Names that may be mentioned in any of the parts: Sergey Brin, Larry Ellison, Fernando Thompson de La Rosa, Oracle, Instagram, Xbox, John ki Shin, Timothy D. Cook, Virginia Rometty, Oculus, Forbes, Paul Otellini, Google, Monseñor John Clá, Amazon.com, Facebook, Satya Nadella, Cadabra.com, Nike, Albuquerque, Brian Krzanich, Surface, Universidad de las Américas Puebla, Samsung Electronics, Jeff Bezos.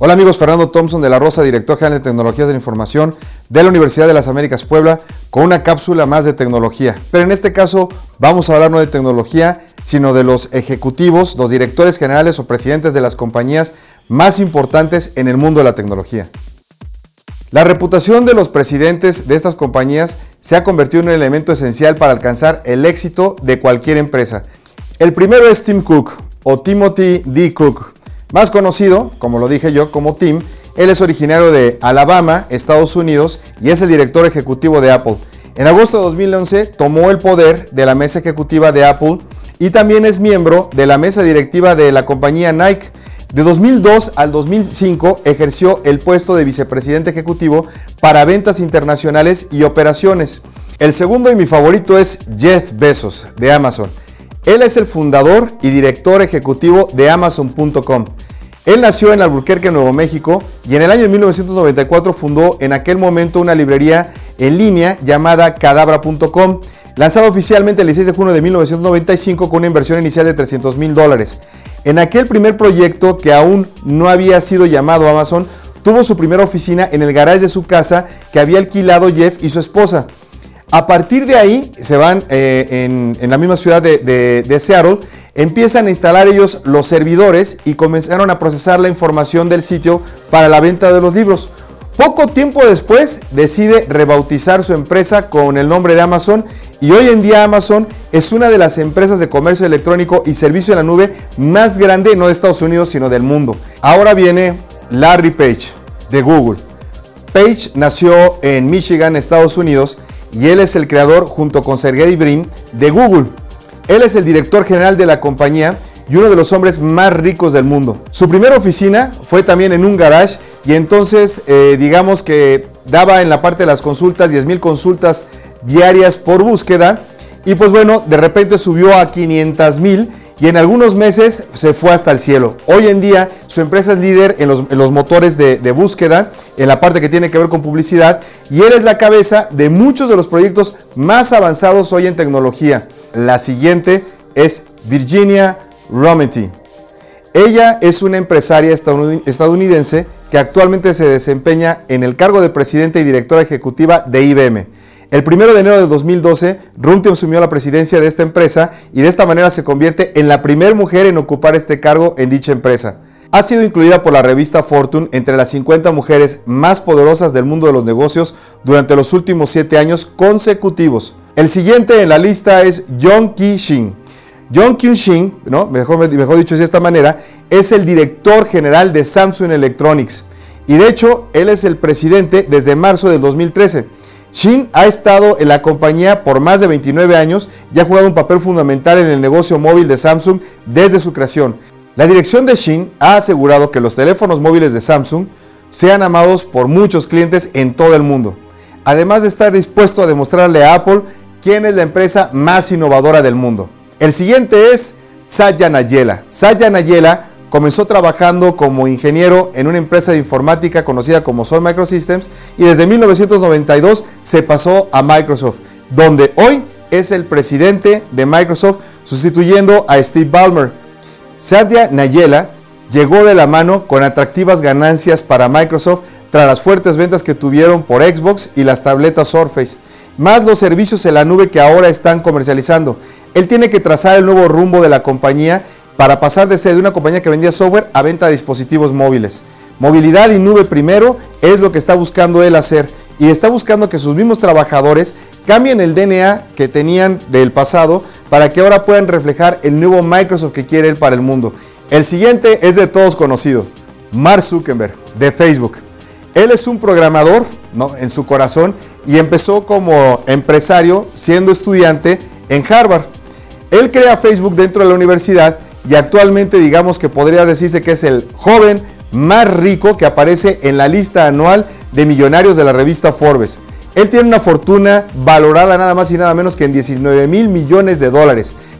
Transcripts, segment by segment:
Hola amigos, Fernando Thompson de La Rosa, director general de Tecnologías de la Información de la Universidad de las Américas Puebla, con una cápsula más de tecnología. Pero en este caso vamos a hablar no de tecnología, sino de los ejecutivos, los directores generales o presidentes de las compañías más importantes en el mundo de la tecnología. La reputación de los presidentes de estas compañías se ha convertido en un elemento esencial para alcanzar el éxito de cualquier empresa. El primero es Tim Cook, o Timothy D. Cook, más conocido, como lo dije yo, como Tim. Él es originario de Alabama, Estados Unidos, y es el director ejecutivo de Apple. En agosto de 2011 tomó el poder de la mesa ejecutiva de Apple y también es miembro de la mesa directiva de la compañía Nike. De 2002 al 2005 ejerció el puesto de vicepresidente ejecutivo para ventas internacionales y operaciones. El segundo y mi favorito es Jeff Bezos, de Amazon. Él es el fundador y director ejecutivo de Amazon.com. Él nació en Albuquerque, Nuevo México, y en el año 1994 fundó en aquel momento una librería en línea llamada Cadabra.com, lanzada oficialmente el 16 de junio de 1995 con una inversión inicial de $300,000. En aquel primer proyecto, que aún no había sido llamado Amazon, tuvo su primera oficina en el garage de su casa que había alquilado Jeff y su esposa. A partir de ahí, se van en la misma ciudad de Seattle, empiezan a instalar ellos los servidores y comenzaron a procesar la información del sitio para la venta de los libros. Poco tiempo después, decide rebautizar su empresa con el nombre de Amazon, y hoy en día Amazon es una de las empresas de comercio electrónico y servicio en la nube más grande, no de Estados Unidos, sino del mundo. Ahora viene Larry Page, de Google. Page nació en Michigan, Estados Unidos, y él es el creador, junto con Sergey Brin, de Google. Él es el director general de la compañía y uno de los hombres más ricos del mundo. Su primera oficina fue también en un garage, y entonces digamos que daba en la parte de las consultas 10,000 consultas diarias por búsqueda, y pues bueno, de repente subió a 500,000 y en algunos meses se fue hasta el cielo. Hoy en día su empresa es líder en los motores de búsqueda, en la parte que tiene que ver con publicidad, y él es la cabeza de muchos de los proyectos más avanzados hoy en tecnología. La siguiente es Virginia Rometty. Ella es una empresaria estadounidense que actualmente se desempeña en el cargo de presidenta y directora ejecutiva de IBM. El 1 de enero de 2012, Rometty asumió la presidencia de esta empresa y de esta manera se convierte en la primera mujer en ocupar este cargo en dicha empresa. Ha sido incluida por la revista Fortune entre las 50 mujeres más poderosas del mundo de los negocios durante los últimos 7 años consecutivos. El siguiente en la lista es John ki Shin. John ki Shin, ¿no? mejor dicho de esta manera, es el director general de Samsung Electronics, y de hecho él es el presidente desde marzo del 2013. Shin ha estado en la compañía por más de 29 años y ha jugado un papel fundamental en el negocio móvil de Samsung desde su creación. La dirección de Shin ha asegurado que los teléfonos móviles de Samsung sean amados por muchos clientes en todo el mundo, además de estar dispuesto a demostrarle a Apple quién es la empresa más innovadora del mundo. El siguiente es Satya Nadella. Satya Nadella comenzó trabajando como ingeniero en una empresa de informática conocida como Sun Microsystems, y desde 1992 se pasó a Microsoft, donde hoy es el presidente de Microsoft, sustituyendo a Steve Ballmer. Satya Nadella llegó de la mano con atractivas ganancias para Microsoft tras las fuertes ventas que tuvieron por Xbox y las tabletas Surface, más los servicios en la nube que ahora están comercializando. Él tiene que trazar el nuevo rumbo de la compañía para pasar de ser de una compañía que vendía software a venta de dispositivos móviles. Movilidad y nube primero es lo que está buscando él hacer, y está buscando que sus mismos trabajadores cambien el DNA que tenían del pasado para que ahora puedan reflejar el nuevo Microsoft que quiere él para el mundo. El siguiente es de todos conocido, Mark Zuckerberg, de Facebook. Él es un programador, ¿no?, en su corazón, y empezó como empresario siendo estudiante en Harvard. Él crea Facebook dentro de la universidad, y actualmente digamos que podría decirse que es el joven más rico que aparece en la lista anual de millonarios de la revista Forbes. Él tiene una fortuna valorada nada más y nada menos que en $19,000 millones.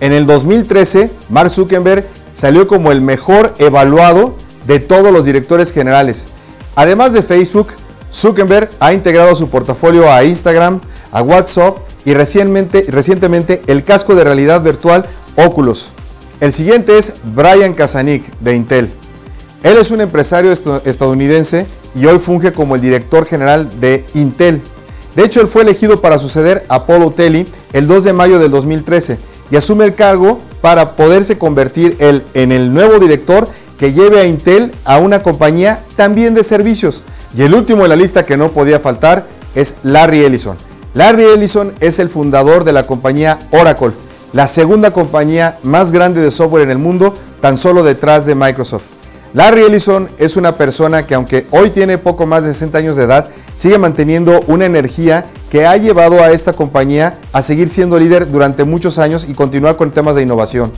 En el 2013, Mark Zuckerberg salió como el mejor evaluado de todos los directores generales. Además de Facebook, Zuckerberg ha integrado su portafolio a Instagram, a WhatsApp y recientemente el casco de realidad virtual Oculus. El siguiente es Brian Krzanich, de Intel. Él es un empresario estadounidense y hoy funge como el director general de Intel. De hecho, él fue elegido para suceder a Paul Otellini el 2 de mayo del 2013 y asume el cargo para poderse convertir él en el nuevo director que lleve a Intel a una compañía también de servicios. Y el último en la lista que no podía faltar es Larry Ellison. Larry Ellison es el fundador de la compañía Oracle, la segunda compañía más grande de software en el mundo, tan solo detrás de Microsoft. Larry Ellison es una persona que, aunque hoy tiene poco más de 60 años de edad, sigue manteniendo una energía que ha llevado a esta compañía a seguir siendo líder durante muchos años y continuar con temas de innovación.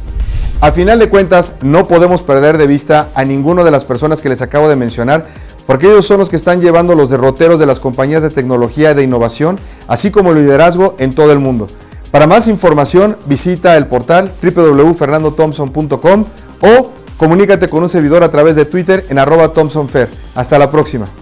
Al final de cuentas, no podemos perder de vista a ninguna de las personas que les acabo de mencionar, porque ellos son los que están llevando los derroteros de las compañías de tecnología y de innovación, así como el liderazgo en todo el mundo. Para más información, visita el portal www.fernandothompson.com o comunícate con un servidor a través de Twitter en @ThompsonFair. Hasta la próxima.